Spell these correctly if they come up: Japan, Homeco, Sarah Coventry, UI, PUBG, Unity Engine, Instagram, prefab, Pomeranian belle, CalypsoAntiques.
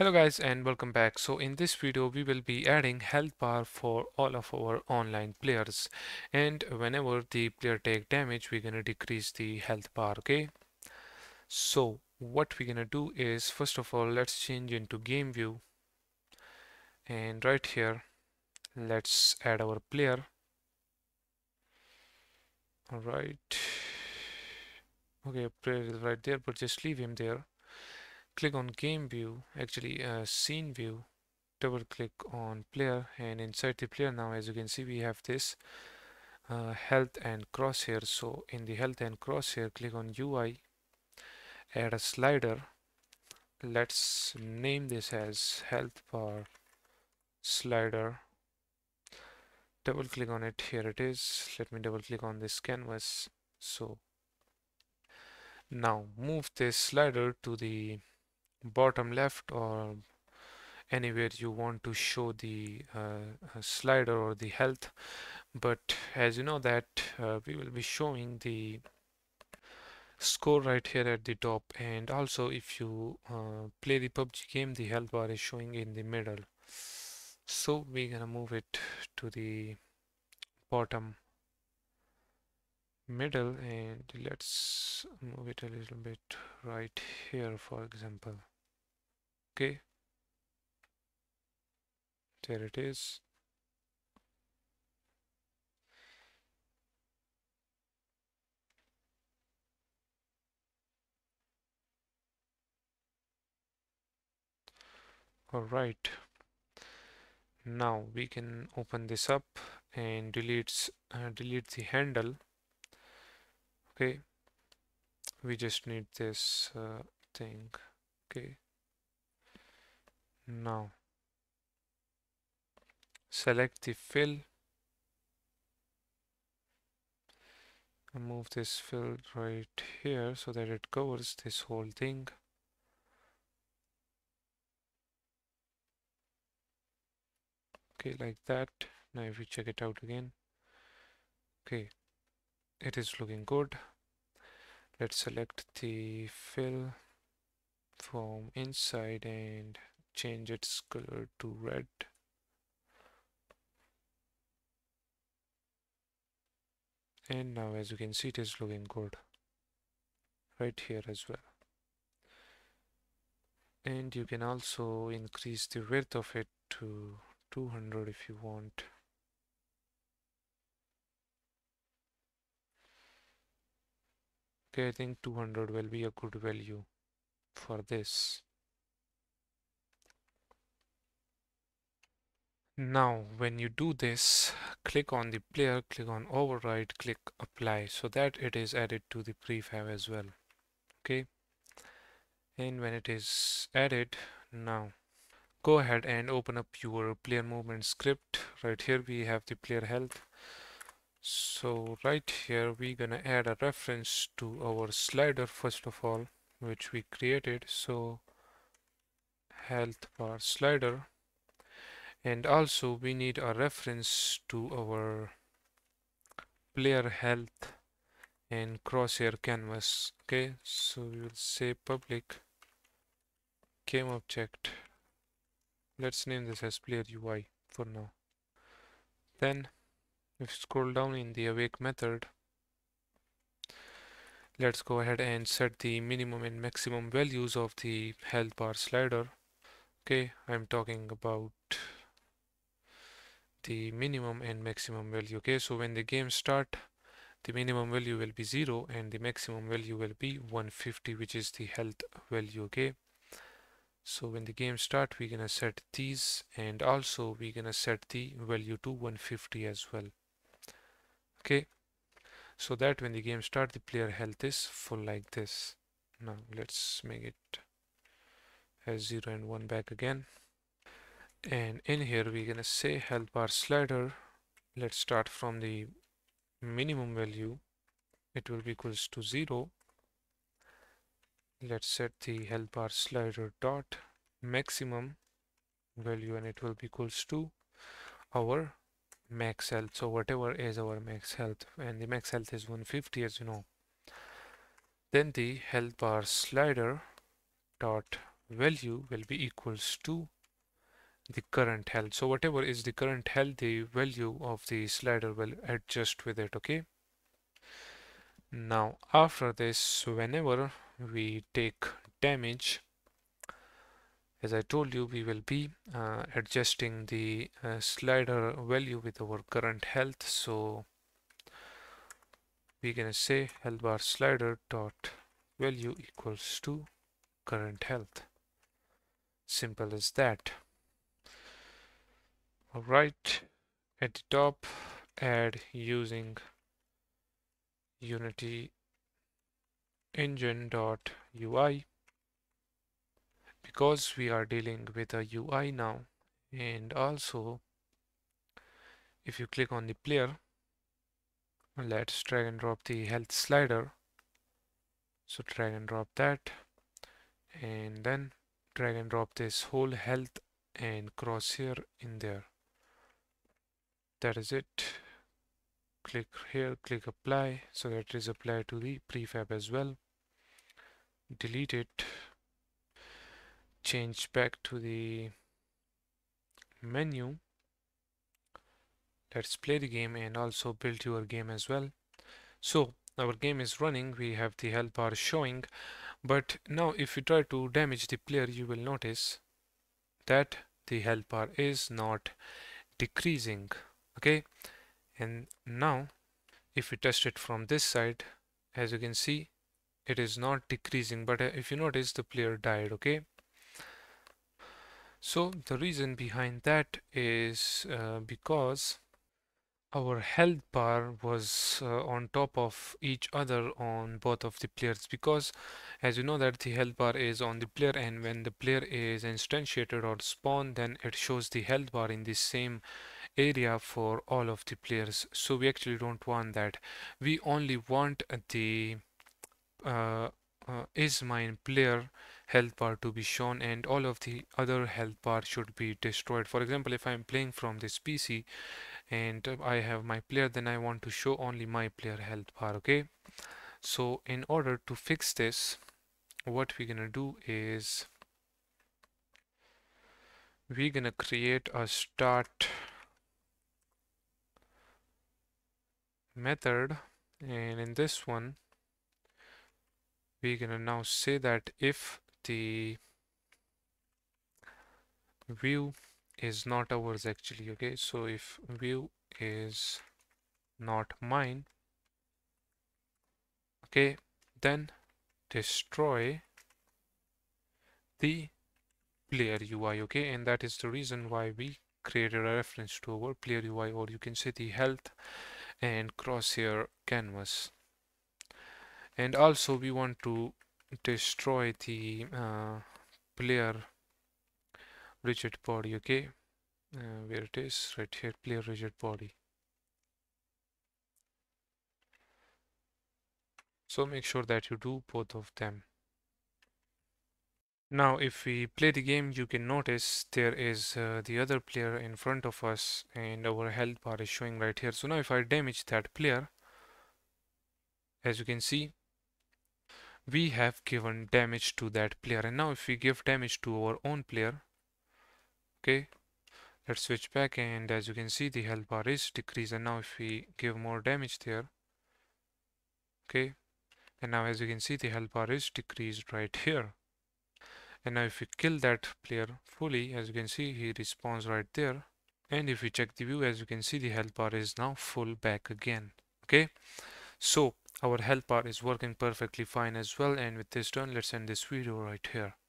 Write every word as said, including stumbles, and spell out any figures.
Hello guys and welcome back. So in this video we will be adding health bar for all of our online players, and whenever the player take damage we're gonna decrease the health bar. Okay, so what we're gonna do is, first of all, let's change into game view, and right here let's add our player. All right, okay, player is right there, but just leave him there. Click on game view, actually uh, scene view, double click on player, and inside the player now as you can see we have this uh, health and crosshair. So in the health and crosshair click on U I, add a slider, let's name this as health bar slider, double click on it, here it is. Let me double click on this canvas. So now move this slider to the bottom left or anywhere you want to show the uh, slider or the health, but as you know that uh, we will be showing the score right here at the top, and also if you uh, play the P U B G game the health bar is showing in the middle, so we're gonna move it to the bottom middle, and let's move it a little bit right here for example. Okay, there it is. All right, now we can open this up and delete uh, delete the handle. Okay, we just need this uh, thing. Okay, now select the fill and move this fill right here so that it covers this whole thing. Okay, like that. Now if we check it out again, okay, it is looking good. Let's select the fill from inside and change its color to red. And now as you can see it is looking good right here as well. And you can also increase the width of it to two hundred if you want. Okay, I think two hundred will be a good value for this. Now when you do this, click on the player, click on override, click apply, so that it is added to the prefab as well. Okay, and when it is added, now go ahead and open up your player movement script. Right here we have the player health. So right here we're gonna add a reference to our slider first of all, which we created, so health bar slider, and also we need a reference to our player health and crosshair canvas. Okay, so we will say public game object, let's name this as player U I for now. Then if you scroll down in the awake method, let's go ahead and set the minimum and maximum values of the health bar slider. Okay, I'm talking about the minimum and maximum value. Okay, so when the game starts, the minimum value will be zero and the maximum value will be one fifty, which is the health value. Okay, so when the game starts we're gonna set these, and also we're gonna set the value to one fifty as well. Okay, so that when the game starts the player health is full like this. Now let's make it as zero and one back again, and in here we're gonna say health bar slider, let's start from the minimum value, it will be equals to zero. Let's set the health bar slider dot maximum value, and it will be equals to our max health, so whatever is our max health, and the max health is one fifty as you know. Then the health bar slider dot value will be equals to the current health. So whatever is the current health, the value of the slider will adjust with it. Okay, now after this, whenever we take damage, as I told you, we will be uh, adjusting the uh, slider value with our current health. So we're gonna say health bar slider dot value equals to current health. Simple as that. All right, at the top, add using Unity Engine dot U I. Because we are dealing with a U I now, and also if you click on the player, let's drag and drop the health slider. So drag and drop that, and then drag and drop this whole health and crosshair in there. That is it. Click here, click apply, so that is applied to the prefab as well. Delete it. Change back to the menu. Let's play the game and also build your game as well. So our game is running, we have the health bar showing, but now if you try to damage the player, you will notice that the health bar is not decreasing. Okay, and now if we test it from this side, as you can see, it is not decreasing, but if you notice, the player died. Okay, so the reason behind that is uh, because our health bar was uh, on top of each other on both of the players, because as you know that the health bar is on the player, and when the player is instantiated or spawned, then it shows the health bar in the same area for all of the players. So we actually don't want that. We only want the uh, Uh, is mine player health bar to be shown, and all of the other health bar should be destroyed. For example, if I'm playing from this P C and I have my player, then I want to show only my player health bar. Okay, so in order to fix this, what we're gonna do is we're gonna create a start method, and in this one we're gonna now say that if the view is not ours actually, okay, so if view is not mine, okay, then destroy the player U I. Okay, and that is the reason why we created a reference to our player U I, or you can say the health and crosshair canvas. And also we want to destroy the uh, player rigid body. Okay, uh, where it is, right here, player rigid body. So make sure that you do both of them. Now if we play the game, you can notice there is uh, the other player in front of us, and our health bar is showing right here. So now if I damage that player, as you can see, we have given damage to that player. And now if we give damage to our own player, okay, let's switch back, and as you can see, the health bar is decreased. And now if we give more damage there, okay, and now as you can see, the health bar is decreased right here. And now if we kill that player fully, as you can see, he respawns right there. And if we check the view, as you can see, the health bar is now full back again. Okay, so our health bar is working perfectly fine as well. And with this done, let's end this video right here.